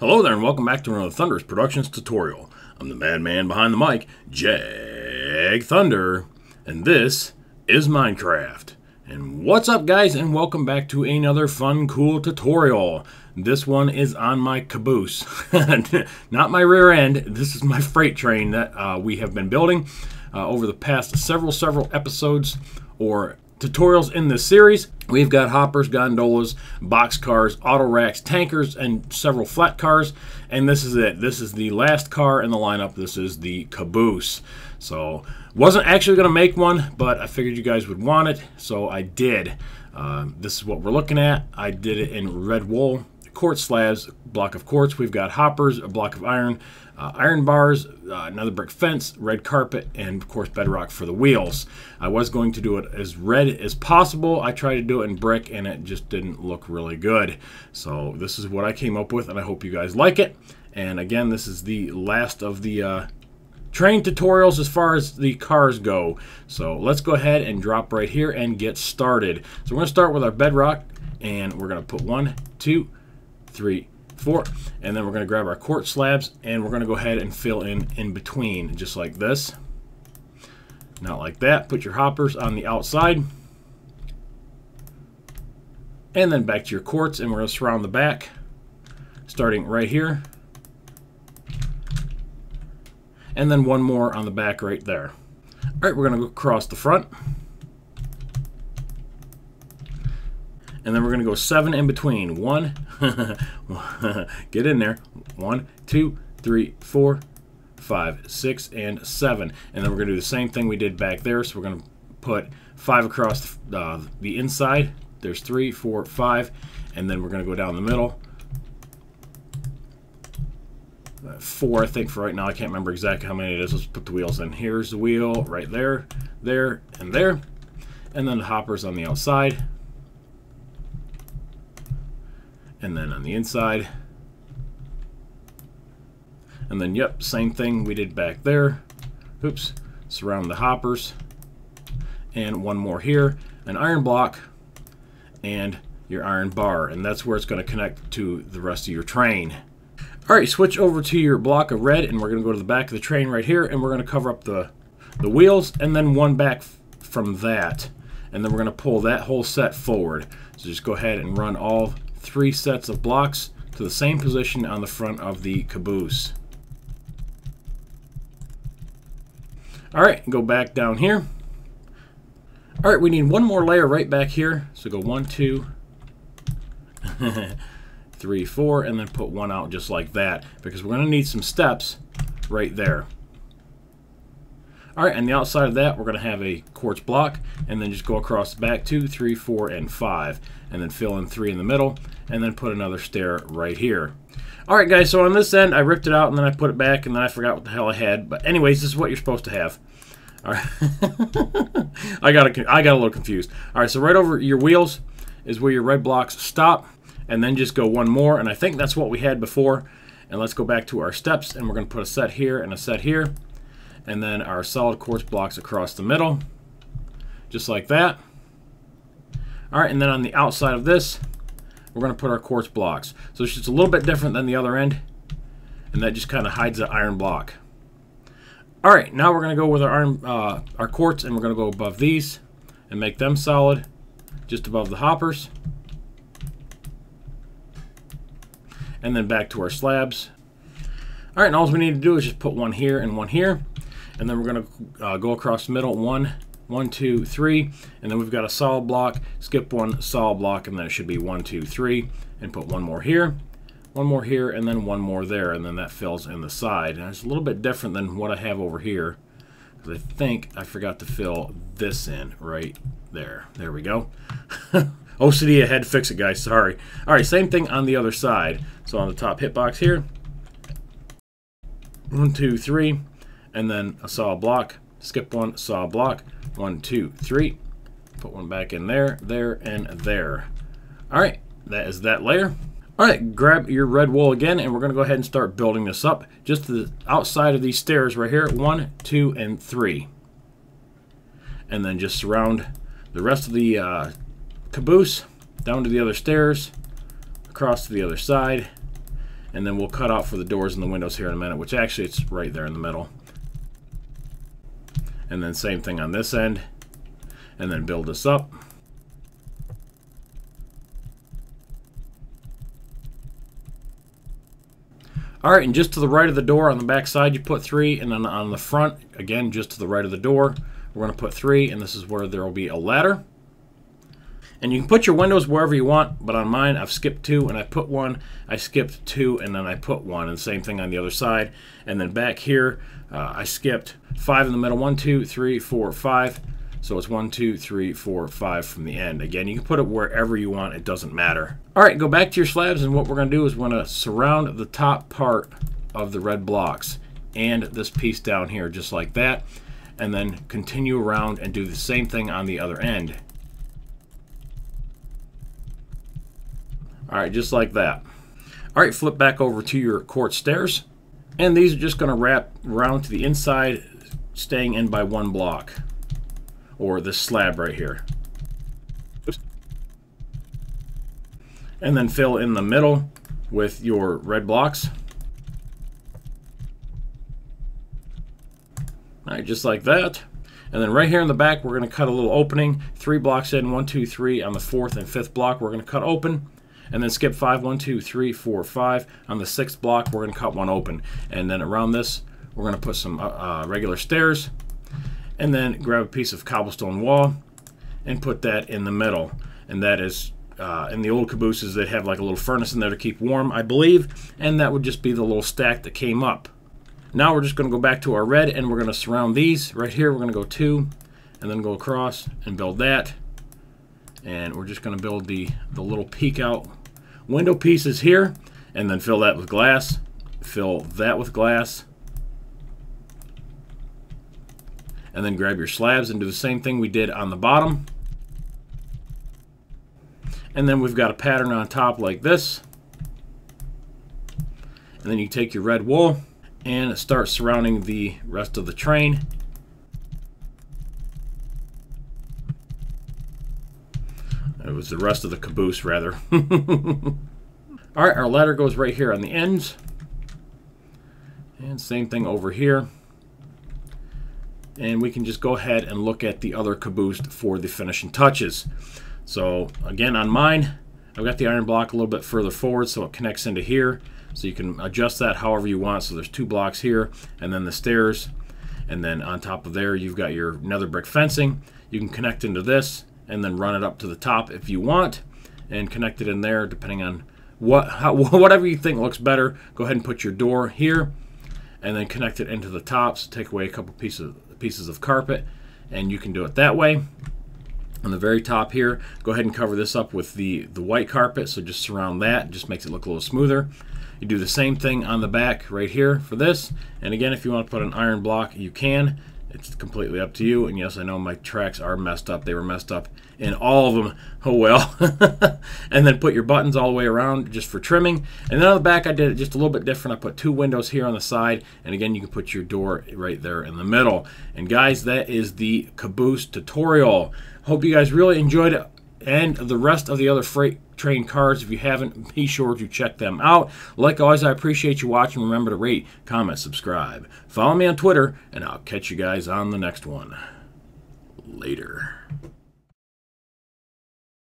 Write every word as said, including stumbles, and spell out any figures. Hello there and welcome back to another Thunderous Productions tutorial. I'm the madman behind the mic, Jag Thunder, and this is Minecraft. And what's up guys, and welcome back to another fun, cool tutorial. This one is on my caboose. Not my rear end, this is my freight train that uh, we have been building uh, over the past several, several episodes or tutorials in this series. We've got hoppers, gondolas, box cars, auto racks, tankers, and several flat cars. And this is it. This is the last car in the lineup. This is the caboose. So, wasn't actually going to make one, but I figured you guys would want it, so I did. Uh, this is what we're looking at. I did it in red wool, quartz slabs, block of quartz. We've got hoppers, a block of iron, uh, iron bars, uh, another brick fence, red carpet, and of course bedrock for the wheels. I was going to do it as red as possible. I tried to do it in brick and it just didn't look really good. So this is what I came up with and I hope you guys like it. And again, this is the last of the uh, train tutorials as far as the cars go. So let's go ahead and drop right here and get started. So we're going to start with our bedrock and we're going to put one, two, three, four, and then we're gonna grab our quartz slabs and we're gonna go ahead and fill in in between, just like this. Not like that. Put your hoppers on the outside and then back to your quartz, and we're gonna surround the back starting right here and then one more on the back right there. All right, we're gonna go across the front and then we're gonna go seven in between. One, get in there. One, two, three, four, five, six, and seven. And then we're gonna do the same thing we did back there. So we're gonna put five across the, uh, the inside. There's three, four, five, and then we're gonna go down the middle. Uh, four, I think, for right now. I can't remember exactly how many it is. Let's put the wheels in. Here's the wheel right there, there, and there. And then the hoppers on the outside. And then on the inside, and then yep, same thing we did back there. Oops, surround the hoppers, and one more here, an iron block, and your iron bar, and that's where it's going to connect to the rest of your train. All right, switch over to your block of red, and we're going to go to the back of the train right here, and we're going to cover up the the wheels, and then one back from that, and then we're going to pull that whole set forward. So just go ahead and run all three sets of blocks to the same position on the front of the caboose. All right, go back down here. All right, we need one more layer right back here. So go one, two, three, four, and then put one out just like that, because we're going to need some steps right there. All right, and the outside of that, we're going to have a quartz block, and then just go across the back two, three, four, and five, and then fill in three in the middle, and then put another stair right here. All right, guys, so on this end, I ripped it out, and then I put it back, and then I forgot what the hell I had. But anyways, this is what you're supposed to have. All right, I got a, I got a little confused. All right, so right over your wheels is where your red blocks stop, and then just go one more, and I think that's what we had before. And let's go back to our steps, and we're going to put a set here and a set here, and then our solid quartz blocks across the middle, just like that. All right, and then on the outside of this, we're gonna put our quartz blocks. So it's just a little bit different than the other end, and that just kind of hides the iron block. All right, now we're gonna go with our iron, uh, our quartz, and we're gonna go above these and make them solid, just above the hoppers. And then back to our slabs. All right, and all we need to do is just put one here and one here. And then we're going to uh, go across the middle, one, one, two, three, and then we've got a solid block, skip one solid block, and then it should be one, two, three, and put one more here, one more here, and then one more there, and then that fills in the side. And it's a little bit different than what I have over here, because I think I forgot to fill this in right there. There we go. O C D, I had to fix it, guys, sorry. All right, same thing on the other side. So on the top hitbox here, one, two, three, and then a solid block, skip one, solid block, one, two, three, put one back in there, there, and there. All right, that is that layer. All right, grab your red wool again, and we're gonna go ahead and start building this up, just to the outside of these stairs right here, one, two, and three. And then just surround the rest of the uh, caboose, down to the other stairs, across to the other side, and then we'll cut out for the doors and the windows here in a minute, which actually it's right there in the middle. And then same thing on this end, and then build this up. All right, and just to the right of the door on the back side, you put three, and then on the front, again, just to the right of the door, we're gonna put three, and this is where there will be a ladder. And you can put your windows wherever you want, but on mine, I've skipped two, and I put one, I skipped two, and then I put one, and same thing on the other side. And then back here, uh, I skipped five in the middle, one, two, three, four, five. So it's one, two, three, four, five from the end. Again, you can put it wherever you want, it doesn't matter. All right, go back to your slabs, and what we're gonna do is we're gonna surround the top part of the red blocks and this piece down here, just like that, and then continue around and do the same thing on the other end. All right, just like that. All right, flip back over to your quartz stairs, and these are just gonna wrap around to the inside, staying in by one block, or this slab right here. Oops. And then fill in the middle with your red blocks. All right, just like that. And then right here in the back, we're gonna cut a little opening, three blocks in, one, two, three. On the fourth and fifth block, we're gonna cut open, and then skip five, one, two, three, four, five. On the sixth block, we're gonna cut one open. And then around this, we're gonna put some uh, regular stairs, and then grab a piece of cobblestone wall and put that in the middle. And that is, uh, in the old cabooses, they'd have like a little furnace in there to keep warm, I believe, and that would just be the little stack that came up. Now we're just gonna go back to our red, and we're gonna surround these. Right here, we're gonna go two, and then go across and build that. And we're just gonna build the, the little peek out window pieces here, and then fill that with glass, fill that with glass, and then grab your slabs and do the same thing we did on the bottom. And then we've got a pattern on top like this. And then you take your red wool and start surrounding the rest of the train. It was the rest of the caboose, rather. All right, our ladder goes right here on the ends. And same thing over here. And we can just go ahead and look at the other caboose for the finishing touches. So again, on mine, I've got the iron block a little bit further forward so it connects into here. So you can adjust that however you want. So there's two blocks here, and then the stairs. And then on top of there, you've got your nether brick fencing. You can connect into this and then run it up to the top if you want, and connect it in there depending on what, how, whatever you think looks better. Go ahead and put your door here and then connect it into the tops. So take away a couple pieces of pieces of carpet, and you can do it that way. On the very top here, go ahead and cover this up with the the white carpet, so just surround that. It just makes it look a little smoother. You do the same thing on the back right here for this, and again, if you want to put an iron block, you can. It's completely up to you. And yes, I know my tracks are messed up. They were messed up in all of them. Oh well. And then put your buttons all the way around just for trimming. And then on the back, I did it just a little bit different. I put two windows here on the side, and again, you can put your door right there in the middle. And guys, that is the caboose tutorial. Hope you guys really enjoyed it, and the rest of the other freight train cards. If you haven't, be sure to check them out. Like always, I appreciate you watching. Remember to rate, comment, subscribe. Follow me on Twitter, and I'll catch you guys on the next one. Later.